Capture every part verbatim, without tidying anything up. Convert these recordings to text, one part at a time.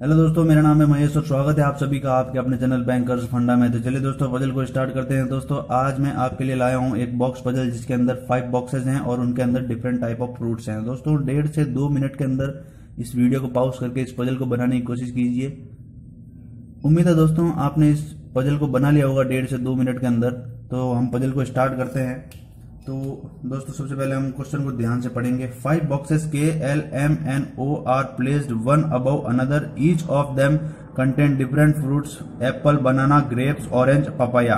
Hello दोस्तों, मेरा नाम है महेश और स्वागत है आप सभी का आपके अपने चैनल बैंकर्स फंडा में। तो चलिए दोस्तों, पजल को स्टार्ट करते हैं। दोस्तों आज मैं आपके लिए लाया हूं एक बॉक्स पजल जिसके अंदर फाइव बॉक्सेस हैं और उनके अंदर डिफरेंट टाइप ऑफ फ्रूट्स हैं। दोस्तों डेढ़ से दो मिनट के अंदर इस वीडियो को पॉज करके इस पजल को बनाने की कोशिश कीजिए। उम्मीद है दोस्तों आपने इस पजल को बना लिया होगा डेढ़ से दो मिनट के अंदर। तो हम पजल को स्टार्ट करते हैं। तो दोस्तों सबसे पहले हम क्वेश्चन को ध्यान से पढ़ेंगे। Five boxes K L M N O R placed one above another, each of them contain different fruits apple, banana, grapes, orange, papaya.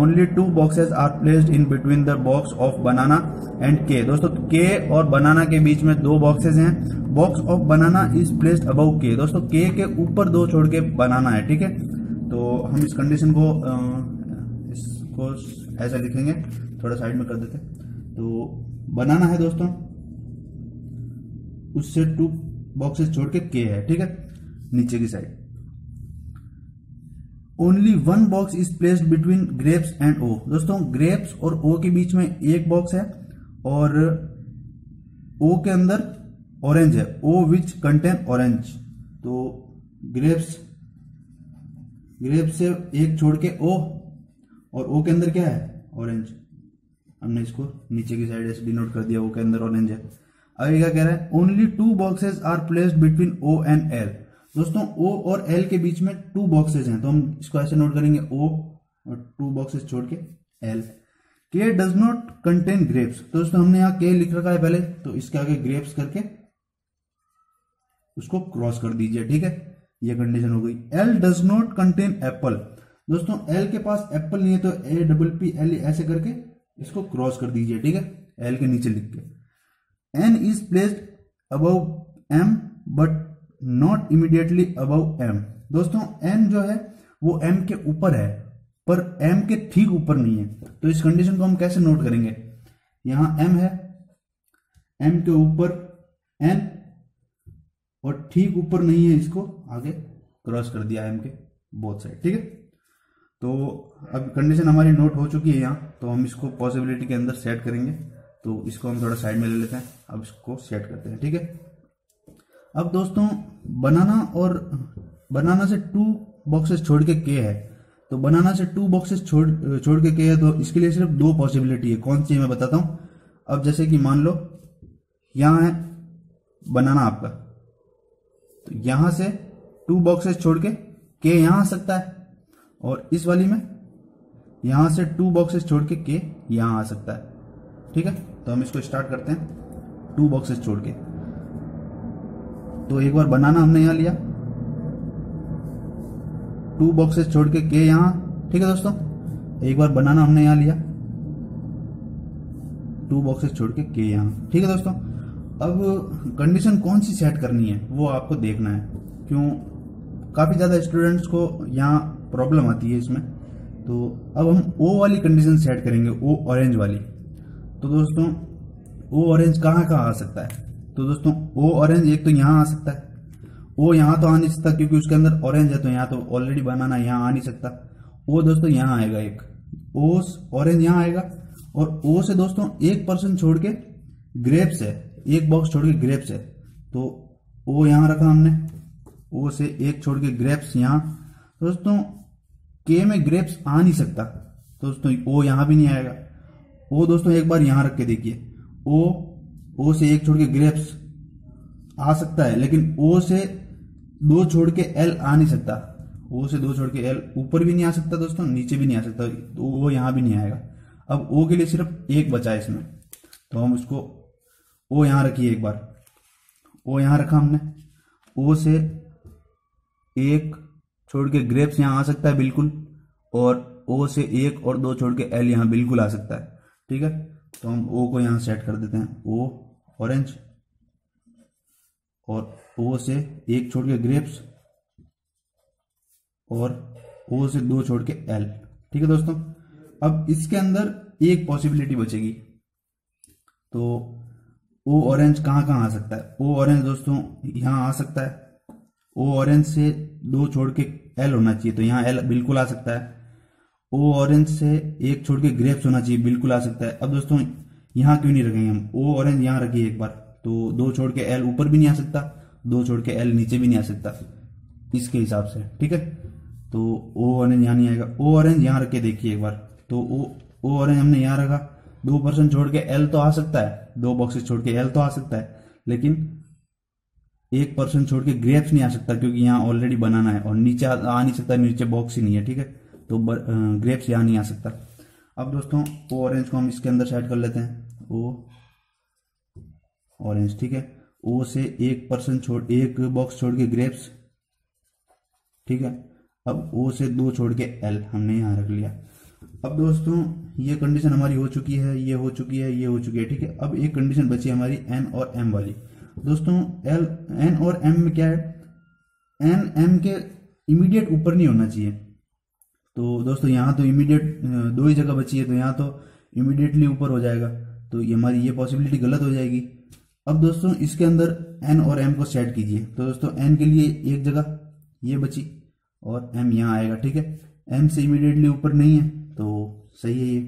Only two boxes are placed in between the box of banana and K. दोस्तों के और बनाना के बीच में दो boxes हैं। Box of banana is placed above K. दोस्तों के के ऊपर दो छोड़ के बनाना है, ठीक है। तो हम इस कंडीशन को इसको ऐसा लिखेंगे, थोड़ा साइड में कर देते हैं। तो बनाना है दोस्तों, उससे टू बॉक्सेस छोड़ के के है, ठीक है, नीचे की side. Only one box is placed between grapes and O. दोस्तों ग्रेप्स और ओ के बीच में एक बॉक्स है और ओ के अंदर ऑरेंज है। O which contain orange. तो ग्रेप्स ग्रेप्स से एक छोड़ के ओ, और ओ के अंदर क्या है? ऑरेंज। हमने इसको नीचे की साइड ऐसे डिनोट कर दिया, वो के अंदर ऑरेंज है। अभी क्या कह रहा है? Only two boxes are placed between O and L. दोस्तों ओ और एल के बीच में टू बॉक्सेस हैं, तो हम इसको ऐसे नोट करेंगे ओ और टू बॉक्सेस छोड़ के एल। के डज नॉट कंटेन ग्रेप्स। दोस्तों हमने यहाँ के लिख रखा है पहले, तो इसके आगे ग्रेप्स करके उसको क्रॉस कर दीजिए, ठीक है, ये कंडीशन हो गई। L does not contain apple. दोस्तों एल के पास एप्पल नहीं है, तो ए डबल पी एल ऐसे करके इसको क्रॉस कर दीजिए, ठीक है, एल के नीचे लिख के। N is placed above M but not immediately above M. दोस्तों एन जो है वो एम के ऊपर है पर एम के ठीक ऊपर नहीं है। तो इस कंडीशन को हम कैसे नोट करेंगे? यहां एम है, एम के ऊपर एन और ठीक ऊपर नहीं है, इसको आगे क्रॉस कर दिया एम के बोथ साइड, ठीक है। तो अब कंडीशन हमारी नोट हो चुकी है यहाँ, तो हम इसको पॉसिबिलिटी के अंदर सेट करेंगे। तो इसको हम थोड़ा साइड में ले लेते हैं, अब इसको सेट करते हैं, ठीक है। अब दोस्तों बनाना और बनाना से टू बॉक्सेस छोड़ के के है, तो बनाना से टू बॉक्सेस छोड़ छोड़ के के है, तो इसके लिए सिर्फ दो पॉसिबिलिटी है। कौन सी है मैं बताता हूँ। अब जैसे कि मान लो यहाँ है बनाना आपका, तो यहाँ से टू बॉक्सेस छोड़ के के यहाँ आ सकता है, और इस वाली में यहां से टू बॉक्सेस छोड़ के के यहां आ सकता है, ठीक है। तो हम इसको स्टार्ट करते हैं टू बॉक्सेस छोड़ के। तो एक बार बनाना हमने यहां लिया, टू बॉक्सेस छोड़ के के यहां, ठीक है। दोस्तों एक बार बनाना हमने यहां लिया, टू बॉक्सेस छोड़ के के यहां, ठीक है। दोस्तों अब कंडीशन कौन सी सेट करनी है वो आपको देखना है, क्यों काफी ज्यादा स्टूडेंट्स को यहाँ प्रॉब्लम आती है इसमें। तो अब हम ओ वाली कंडीशन सेट करेंगे, ओ ऑरेंज वाली। तो दोस्तों ओ ऑरेंज कहाँ कहाँ आ सकता है? तो दोस्तों ओ ऑरेंज एक तो यहाँ आ सकता है, ओ यहाँ तो आ नहीं सकता क्योंकि उसके अंदर ऑरेंज है, तो यहाँ तो ऑलरेडी बनाना यहाँ आ नहीं सकता। ओ दोस्तों यहाँ आएगा, एक ओ ऑरेंज यहाँ आएगा, और ओ से दोस्तों एक परसेंट छोड़ के ग्रेप्स है, एक बॉक्स छोड़ के ग्रेप्स है। तो ओ यहाँ रखा हमने, ओ से एक छोड़ के ग्रेप्स यहाँ। दोस्तों के में ग्रेप्स आ नहीं सकता, दोस्तों ओ यहाँ भी नहीं आएगा। ओ दोस्तों एक बार यहाँ रख के देखिए, ओ ओ से एक छोड़ के ग्रेप्स आ सकता है, लेकिन ओ से दो छोड़ के एल आ नहीं सकता। ओ से दो छोड़ के एल ऊपर भी नहीं आ सकता दोस्तों, नीचे भी नहीं आ सकता, तो ओ यहाँ भी नहीं आएगा। अब ओ के लिए सिर्फ एक बचा है इसमें, तो हम उसको ओ यहाँ रखिए, एक बार ओ यहाँ रखा हमने, ओ से एक छोड़ के ग्रेप्स यहाँ आ सकता है बिल्कुल, और ओ से एक और दो छोड़ के एल यहाँ बिल्कुल आ सकता है, ठीक है। तो हम ओ को यहाँ सेट कर देते हैं, ओ ऑरेंज, और ओ से एक छोड़ के ग्रेप्स, और ओ से दो छोड़ के एल, ठीक है। दोस्तों अब इसके अंदर एक पॉसिबिलिटी बचेगी, तो ओ ऑरेंज कहाँ कहाँ आ सकता है? ओ ऑरेंज दोस्तों यहाँ आ सकता है, ओ ऑरेंज से दो छोड़ के एल होना चाहिए तो यहाँ एल बिल्कुल आ सकता है। ओ ऑरेंज से एक छोड़ के ग्रेप्स होना चाहिए, बिल्कुल आ सकता है। अब दोस्तों यहाँ क्यों नहीं रखेंगे हम, ओ ऑरेंज यहाँ रखिए एक बार, तो दो छोड़ के एल ऊपर भी नहीं आ सकता, दो छोड़ के एल नीचे भी नहीं आ सकता इसके हिसाब से, ठीक है। तो ओ ऑरेंज यहाँ नहीं आएगा। ओ ऑरेंज यहाँ रख के देखिए एक बार, तो ओ ऑरेंज हमने यहाँ रखा, दो परसेंट छोड़ के एल तो आ सकता है, दो बॉक्सेस छोड़ के एल तो आ सकता है, लेकिन एक परसेंट छोड़ के ग्रेप्स नहीं आ सकता क्योंकि यहाँ ऑलरेडी बनाना है और नीचे आ नहीं सकता, नीचे बॉक्स ही नहीं है, ठीक है। तो ग्रेप्स यहाँ नहीं आ सकता। अब दोस्तों ओ ऑरेंज को हम इसके अंदर सेट कर लेते हैं, ओ ऑरेंज, ठीक है। ओ से एक परसेंट छोड़ एक बॉक्स छोड़ के ग्रेप्स, ठीक है। अब ओ से दो छोड़ के एल हमने यहाँ रख लिया। अब दोस्तों ये कंडीशन हमारी हो चुकी है, ये हो चुकी है, ये हो चुकी है, ठीक है। अब एक कंडीशन बची हमारी एन और एम वाली। दोस्तों एल एन और एम में क्या है, एन एम के इमीडिएट ऊपर नहीं होना चाहिए। तो दोस्तों यहाँ तो इमीडिएट दो ही जगह बची है, तो यहाँ तो इमीडिएटली ऊपर हो जाएगा, तो ये हमारी ये पॉसिबिलिटी गलत हो जाएगी। अब दोस्तों इसके अंदर एन और एम को सेट कीजिए, तो दोस्तों एन के लिए एक जगह ये बची और एम यहाँ आएगा, ठीक है। एम से इमीडिएटली ऊपर नहीं है तो सही है ये।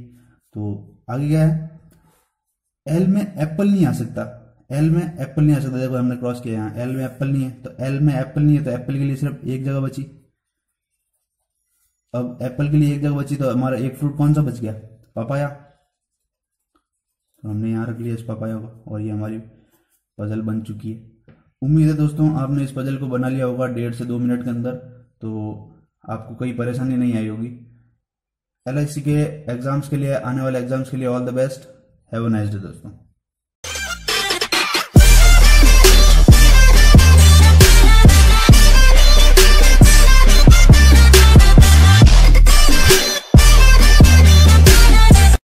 तो आगे क्या है, एल में एप्पल नहीं आ सकता, एल में एप्पल नहीं आ सकता, देखो हमने क्रॉस किया यहाँ, एल में एप्पल नहीं है, तो एल में एप्पल नहीं है तो एप्पल के लिए सिर्फ एक जगह बची। अब एप्पल के लिए एक जगह बची तो हमारा एक फ्रूट कौन सा बच गया, पपाया, तो हमने यहाँ रख लिया इस पपाया को, और ये हमारी पजल बन चुकी है। उम्मीद है दोस्तों आपने इस पजल को बना लिया होगा डेढ़ से दो मिनट के अंदर, तो आपको कोई परेशानी नहीं आई होगी। एल आई सी के एग्जाम्स के लिए, आने वाले एग्जाम्स के लिए all the best, have a nice day दोस्तों।